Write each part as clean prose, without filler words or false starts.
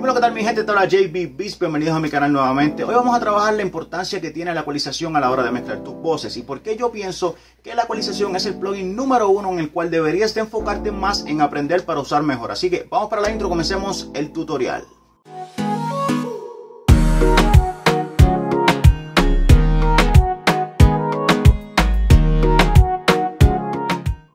Dímelo qué tal mi gente, te habla JBBs, bienvenidos a mi canal nuevamente. Hoy vamos a trabajar la importancia que tiene la ecualización a la hora de mezclar tus voces y por qué yo pienso que la ecualización es el plugin número 1 en el cual deberías de enfocarte más en aprender para usar mejor. Así que vamos para la intro, comencemos el tutorial.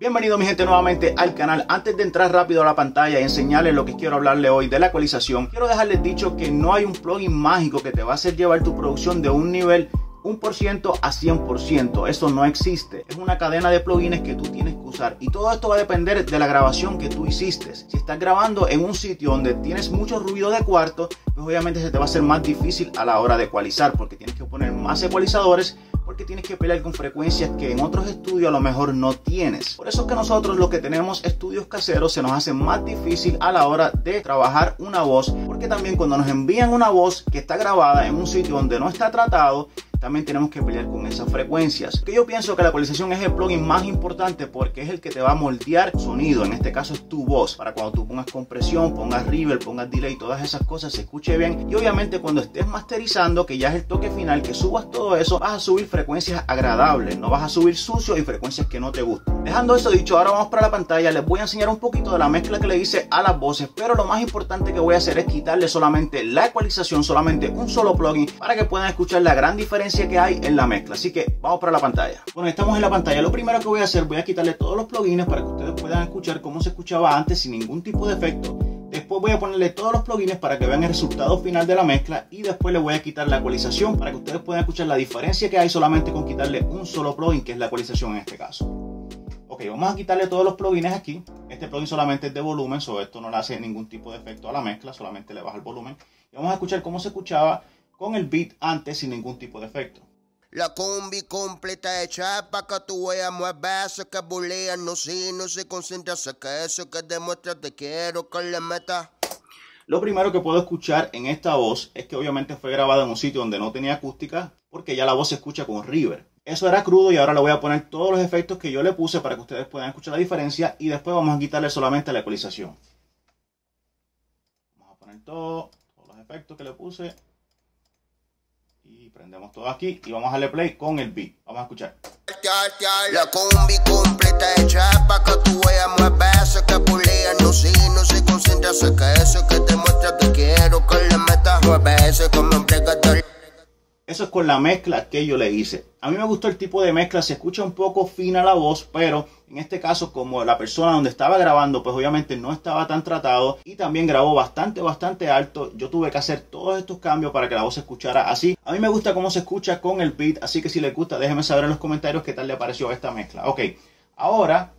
Bienvenido mi gente nuevamente al canal. Antes de entrar rápido a la pantalla y enseñarles lo que quiero hablarle hoy de la ecualización, quiero dejarles dicho que no hay un plugin mágico que te va a hacer llevar tu producción de un nivel 1% a 100%, eso no existe. Es una cadena de plugins que tú tienes que usar y todo esto va a depender de la grabación que tú hiciste. Si estás grabando en un sitio donde tienes mucho ruido de cuarto, pues obviamente se te va a hacer más difícil a la hora de ecualizar porque tienes que poner más ecualizadores, porque tienes que pelear con frecuencias que en otros estudios a lo mejor no tienes. Por eso es que nosotros los que tenemos estudios caseros se nos hace más difícil a la hora de trabajar una voz, porque también cuando nos envían una voz que está grabada en un sitio donde no está tratado, también tenemos que pelear con esas frecuencias. Que yo pienso que la ecualización es el plugin más importante porque es el que te va a moldear sonido, en este caso es tu voz, para cuando tú pongas compresión, pongas reverb, pongas delay, todas esas cosas se escuche bien. Y obviamente cuando estés masterizando, que ya es el toque final, que subas todo eso, vas a subir frecuencias agradables, no vas a subir sucio y frecuencias que no te gustan. Dejando eso dicho, ahora vamos para la pantalla. Les voy a enseñar un poquito de la mezcla que le hice a las voces, pero lo más importante que voy a hacer es quitarle solamente la ecualización, solamente un solo plugin, para que puedan escuchar la gran diferencia que hay en la mezcla. Así que vamos para la pantalla. Bueno, estamos en la pantalla. Lo primero que voy a hacer, voy a quitarle todos los plugins para que ustedes puedan escuchar cómo se escuchaba antes sin ningún tipo de efecto. Después voy a ponerle todos los plugins para que vean el resultado final de la mezcla y después le voy a quitar la ecualización para que ustedes puedan escuchar la diferencia que hay solamente con quitarle un solo plugin, que es la ecualización en este caso. Ok, vamos a quitarle todos los plugins aquí. Este plugin solamente es de volumen, sobre esto no le hace ningún tipo de efecto a la mezcla, solamente le baja el volumen. Y vamos a escuchar cómo se escuchaba con el beat antes sin ningún tipo de efecto. La combi completa hecha para que tú veas más veces que bulean, no si no se concentra, saca eso que demuestra te quiero con la meta. Lo primero que puedo escuchar en esta voz es que obviamente fue grabada en un sitio donde no tenía acústica, porque ya la voz se escucha con reverb. Eso era crudo y ahora le voy a poner todos los efectos que yo le puse para que ustedes puedan escuchar la diferencia y después vamos a quitarle solamente la ecualización. Vamos a poner todos los efectos que le puse. Y prendemos todo aquí y vamos a darle play con el beat. Vamos a escuchar. La combi completa hecha para que tú veas más veces que bulean, no si no se concentra, saca eso que te muestra te quiero con la meta, más veces como un pregador. Eso es con la mezcla que yo le hice. A mí me gustó el tipo de mezcla, se escucha un poco fina la voz, pero en este caso como la persona donde estaba grabando pues obviamente no estaba tan tratado y también grabó bastante alto, yo tuve que hacer todos estos cambios para que la voz se escuchara así. A mí me gusta cómo se escucha con el beat, así que si les gusta déjenme saber en los comentarios qué tal le pareció esta mezcla. Ok, ahora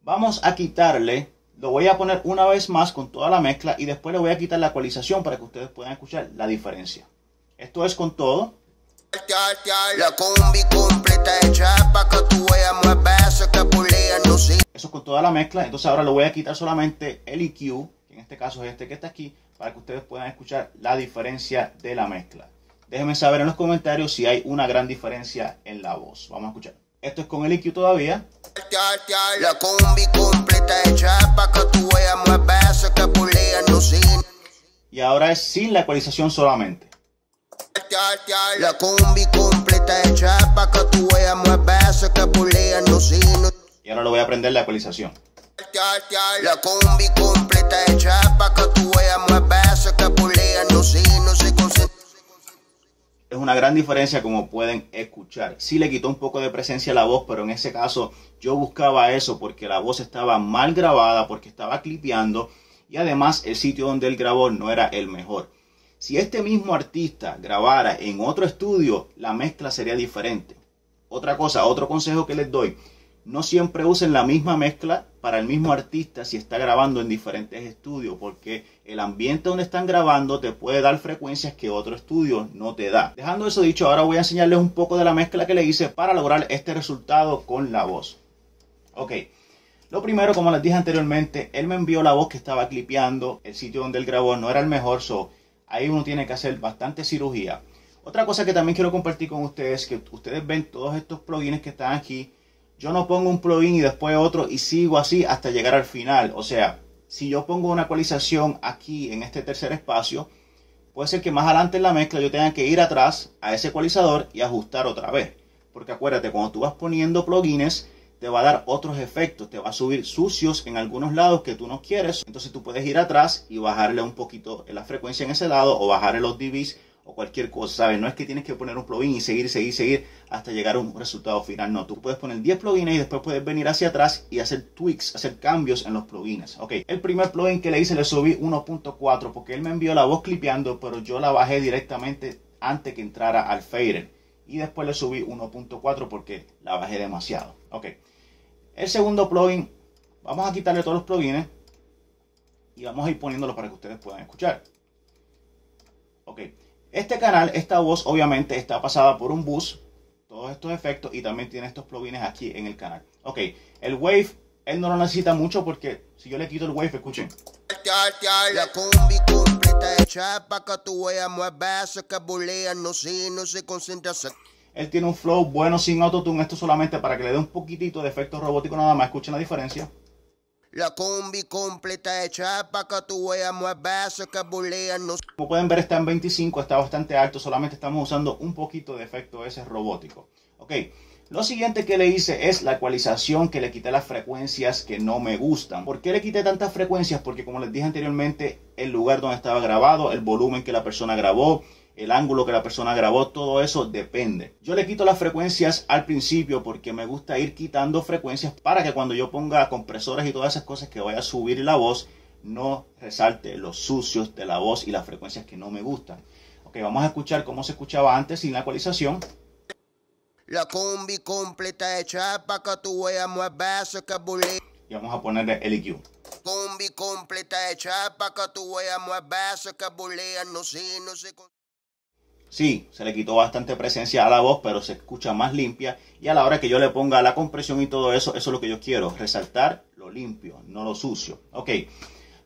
vamos a quitarle, lo voy a poner una vez más con toda la mezcla y después le voy a quitar la ecualización para que ustedes puedan escuchar la diferencia. Esto es con todo. La combi completa hecha para que tú veas más veces que bulean, no si. Eso es con toda la mezcla. Entonces ahora le voy a quitar solamente el EQ, que en este caso es este que está aquí, para que ustedes puedan escuchar la diferencia de la mezcla. Déjenme saber en los comentarios si hay una gran diferencia en la voz. Vamos a escuchar. Esto es con el EQ todavía. La combi completa hecha para que tú veas más veces que bulean, no si. Y ahora es sin la ecualización solamente. La combi completa hecha para que tú veas más veces que bulean, no si no. Y ahora le voy a prender la ecualización. La combi completa hecha para que tú veas más veces que bulean, no si no se concentra. Es una gran diferencia como pueden escuchar. Sí le quitó un poco de presencia a la voz, pero en ese caso yo buscaba eso porque la voz estaba mal grabada, porque estaba clipeando y además el sitio donde él grabó no era el mejor. Si este mismo artista grabara en otro estudio, la mezcla sería diferente. Otra cosa, otro consejo que les doy, no siempre usen la misma mezcla para el mismo artista si está grabando en diferentes estudios, porque el ambiente donde están grabando te puede dar frecuencias que otro estudio no te da. Dejando eso dicho, ahora voy a enseñarles un poco de la mezcla que le hice para lograr este resultado con la voz. Ok. Lo primero, como les dije anteriormente, él me envió la voz que estaba clipeando, el sitio donde él grabó no era el mejor, so ahí uno tiene que hacer bastante cirugía. Otra cosa que también quiero compartir con ustedes, que ustedes ven todos estos plugins que están aquí. Yo no pongo un plugin y después otro y sigo así hasta llegar al final. O sea, si yo pongo una ecualización aquí en este tercer espacio, puede ser que más adelante en la mezcla yo tenga que ir atrás a ese ecualizador y ajustar otra vez. Porque acuérdate, cuando tú vas poniendo plugins, te va a dar otros efectos, te va a subir sucios en algunos lados que tú no quieres. Entonces tú puedes ir atrás y bajarle un poquito la frecuencia en ese lado o bajarle los dBs o cualquier cosa, ¿sabes? No es que tienes que poner un plugin y seguir hasta llegar a un resultado final. No, tú puedes poner 10 plugins y después puedes venir hacia atrás y hacer tweaks, hacer cambios en los plugins. Ok, el primer plugin que le hice le subí 1.4 porque él me envió la voz clipeando, pero yo la bajé directamente antes que entrara al fader. Y después le subí 1.4 porque la bajé demasiado. Ok. El segundo plugin, vamos a quitarle todos los plugins y vamos a ir poniéndolos para que ustedes puedan escuchar. Ok. Este canal, esta voz obviamente está pasada por un bus. Todos estos efectos y también tiene estos plugins aquí en el canal. Ok. El wave, él no lo necesita mucho porque si yo le quito el wave, escuchen. La combi completa hecha para que tú veas más bases que bolean, no se concentra. Él tiene un flow bueno sin autotune, esto solamente para que le dé un poquitito de efecto robótico nada más, escuchen la diferencia. La combi completa hecha para que tú veas más bases que bolean, no. Como pueden ver está en 25, está bastante alto, solamente estamos usando un poquito de efecto ese robótico. Ok, lo siguiente que le hice es la ecualización, que le quité las frecuencias que no me gustan. ¿Por qué le quité tantas frecuencias? Porque como les dije anteriormente, el lugar donde estaba grabado, el volumen que la persona grabó, el ángulo que la persona grabó, todo eso depende. Yo le quito las frecuencias al principio porque me gusta ir quitando frecuencias para que cuando yo ponga compresores y todas esas cosas que vaya a subir la voz, no resalte los sucios de la voz y las frecuencias que no me gustan. Ok, vamos a escuchar cómo se escuchaba antes sin la ecualización. La combi completa hecha para que tú veas más bases que bolean. Y vamos a ponerle el EQ. Combi completa hecha para que tú veas más bases que bolean, no sé. Sí, se le quitó bastante presencia a la voz, pero se escucha más limpia. Y a la hora que yo le ponga la compresión y todo eso, eso es lo que yo quiero, resaltar lo limpio, no lo sucio. Ok,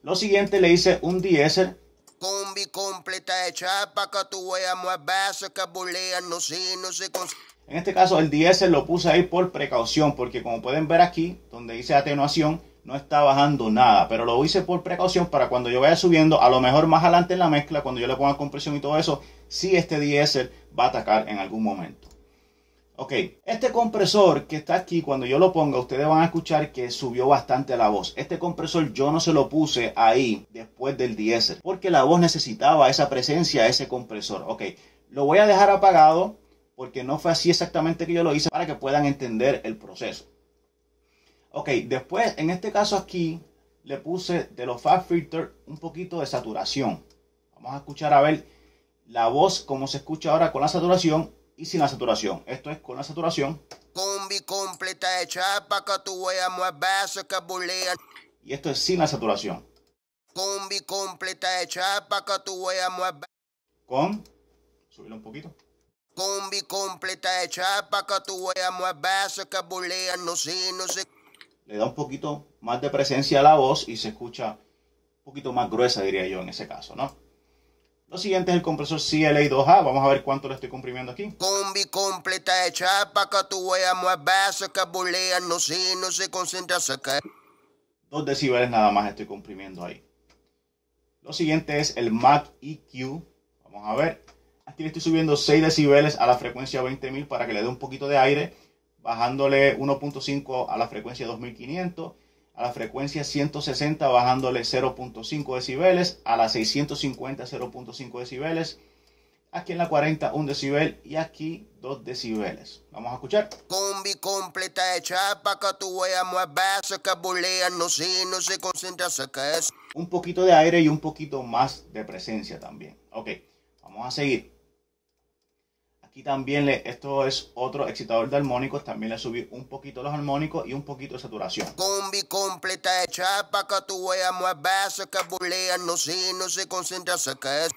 lo siguiente le hice un deesser. Combi completa hecha para que tú veas más bases que bolean, no sé. En este caso el deesser lo puse ahí por precaución, porque como pueden ver aquí, donde dice atenuación, no está bajando nada. Pero lo hice por precaución para cuando yo vaya subiendo, a lo mejor más adelante en la mezcla, cuando yo le ponga compresión y todo eso, sí este deesser va a atacar en algún momento. Ok, este compresor que está aquí, cuando yo lo ponga, ustedes van a escuchar que subió bastante la voz. Este compresor yo no se lo puse ahí después del deesser, porque la voz necesitaba esa presencia, ese compresor. Ok, lo voy a dejar apagado, porque no fue así exactamente que yo lo hice, para que puedan entender el proceso. Ok, después en este caso aquí le puse de los FabFilter un poquito de saturación. Vamos a escuchar a ver la voz como se escucha ahora con la saturación y sin la saturación. Esto es con la saturación. Combi completa hecha para que tú veas más bases que bolean. Y esto es sin la saturación. Combi completa hecha para que tú veas más bases. Con, subirlo un poquito. Combi completa hecha para que tú veas más bases que bolean, no sé. Le da un poquito más de presencia a la voz y se escucha un poquito más gruesa, diría yo, en ese caso, ¿no? Lo siguiente es el compresor CLA-2A. Vamos a ver cuánto le estoy comprimiendo aquí. Combi completa hecha para que tú veas más bases que bolean, no se concentra. 2 decibeles nada más estoy comprimiendo ahí. Lo siguiente es el MAC-EQ. Vamos a ver. Aquí le estoy subiendo 6 decibeles a la frecuencia 20.000 para que le dé un poquito de aire, bajándole 1.5 a la frecuencia 2500, a la frecuencia 160 bajándole 0.5 decibeles, a la 650 0.5 decibeles, aquí en la 40 1 decibel y aquí 2 decibeles. Vamos a escuchar. Combi completa hecha para que tú veas más bases que bolean, no se concentra, saca eso. Un poquito de aire y un poquito más de presencia también. Ok, vamos a seguir. Aquí también, esto es otro excitador de armónicos, también le subí un poquito los armónicos y un poquito de saturación. Combi completa hecha para que tú veas más bases que bolean, no se concentra, saca eso.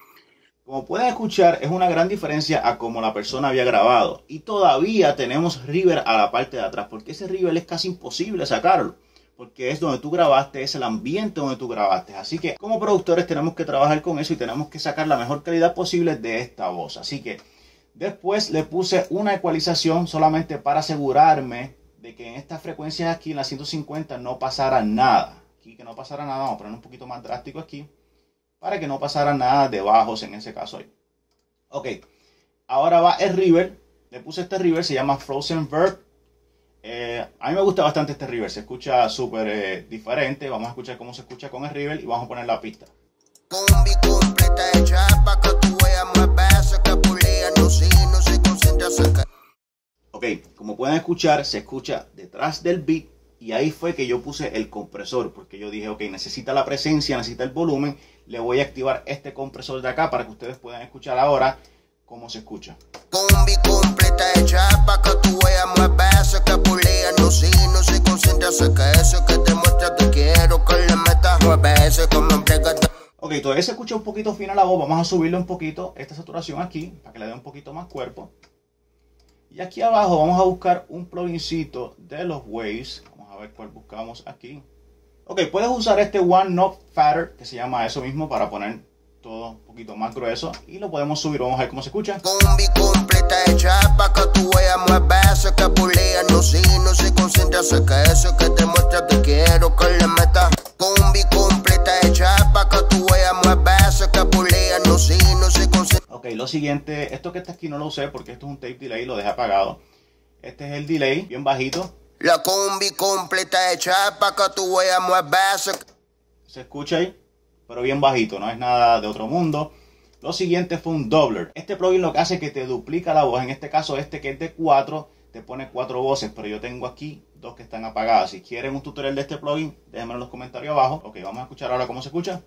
Como pueden escuchar, es una gran diferencia a como la persona había grabado. Y todavía tenemos reverb a la parte de atrás, porque ese reverb es casi imposible sacarlo, porque es donde tú grabaste, es el ambiente donde tú grabaste. Así que como productores tenemos que trabajar con eso y tenemos que sacar la mejor calidad posible de esta voz. Así que después le puse una ecualización solamente para asegurarme de que en estas frecuencias aquí, en las 150, no pasara nada. aquí, que no pasara nada. Vamos a poner un poquito más drástico aquí, para que no pasara nada de bajos en ese caso ahí. Ok, ahora va el river. Le puse este river, se llama Frozen Verb. A mí me gusta bastante este river, se escucha súper diferente. Vamos a escuchar cómo se escucha con el river y vamos a poner la pista. Combi completa de chapa, que tú veas más besos, que pulea, no sé, no se concentra, saca. Ok, como pueden escuchar, se escucha detrás del beat. Y ahí fue que yo puse el compresor, porque yo dije, ok, necesita la presencia, necesita el volumen. Le voy a activar este compresor de acá para que ustedes puedan escuchar ahora cómo se escucha. Combi completa de chapa, que tú veas más besos, que pulea, no sé, no se concentra, saca eso, que te muestra, te quiero, que le metas más besos, como emprega. Ok, todavía se escucha un poquito fina la voz, vamos a subirle un poquito esta saturación aquí, para que le dé un poquito más cuerpo. Y aquí abajo vamos a buscar un plugincito de los Waves, vamos a ver cuál buscamos aquí. Ok, puedes usar este One Knob Fatter, que se llama eso mismo, para poner todo un poquito más grueso. Y lo podemos subir, vamos a ver cómo se escucha. Combi completa de chapa, que tú veas más besos, que pulea, no sé, no se concentra, saca eso, que te muestra, te quiero, que le metas. Combi completa de chapa, que tú veas más besos, que pulea, no sé, no se concentra. Ok, lo siguiente, esto que está aquí no lo usé porque esto es un tape delay, lo dejé apagado. Este es el delay, bien bajito. La combi completa de chapa, que tú veas más besos. ¿Se escucha ahí? Pero bien bajito, no es nada de otro mundo. Lo siguiente fue un doubler. Este plugin lo que hace es que te duplica la voz. En este caso este que es de 4, te pone 4 voces. Pero yo tengo aquí 2 que están apagadas. Si quieren un tutorial de este plugin, déjenmelo en los comentarios abajo. Ok, vamos a escuchar ahora cómo se escucha.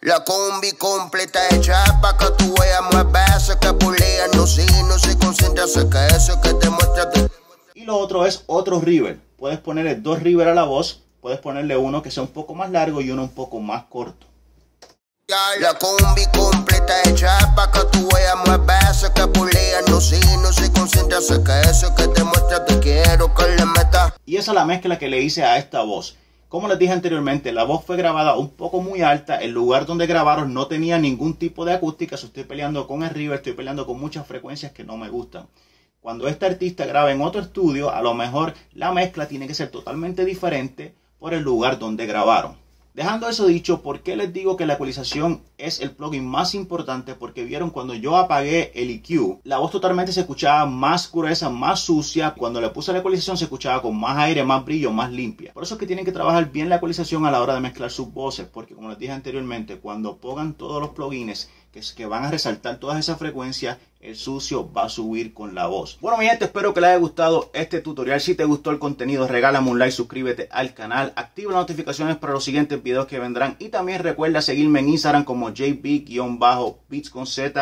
La combi completa de chapa, que tú veas más besos, que pulea, no sé, no se concentra, saca eso, que te muestra. Y lo otro es otro river. Puedes ponerle 2 river a la voz. Puedes ponerle uno que sea un poco más largo y uno un poco más corto. La combi completa de chapa, que tú veas más besos, que pulea, no sé, no se concentra, saca eso, que te muestra, te quiero, que le metas. Y esa es la mezcla que le hice a esta voz. Como les dije anteriormente, la voz fue grabada un poco muy alta. El lugar donde grabaron no tenía ningún tipo de acústica. Si estoy peleando con el river, estoy peleando con muchas frecuencias que no me gustan. Cuando este artista grabe en otro estudio, a lo mejor la mezcla tiene que ser totalmente diferente por el lugar donde grabaron. Dejando eso dicho, ¿por qué les digo que la ecualización es el plugin más importante? Porque vieron, cuando yo apagué el EQ, la voz totalmente se escuchaba más gruesa, más sucia. Cuando le puse la ecualización se escuchaba con más aire, más brillo, más limpia. Por eso es que tienen que trabajar bien la ecualización a la hora de mezclar sus voces. Porque como les dije anteriormente, cuando pongan todos los plugins que van a resaltar todas esas frecuencias, el sucio va a subir con la voz. Bueno, mi gente, espero que les haya gustado este tutorial. Si te gustó el contenido, regálame un like, suscríbete al canal, activa las notificaciones para los siguientes videos que vendrán. Y también recuerda seguirme en Instagram como jb_beats_con_z_.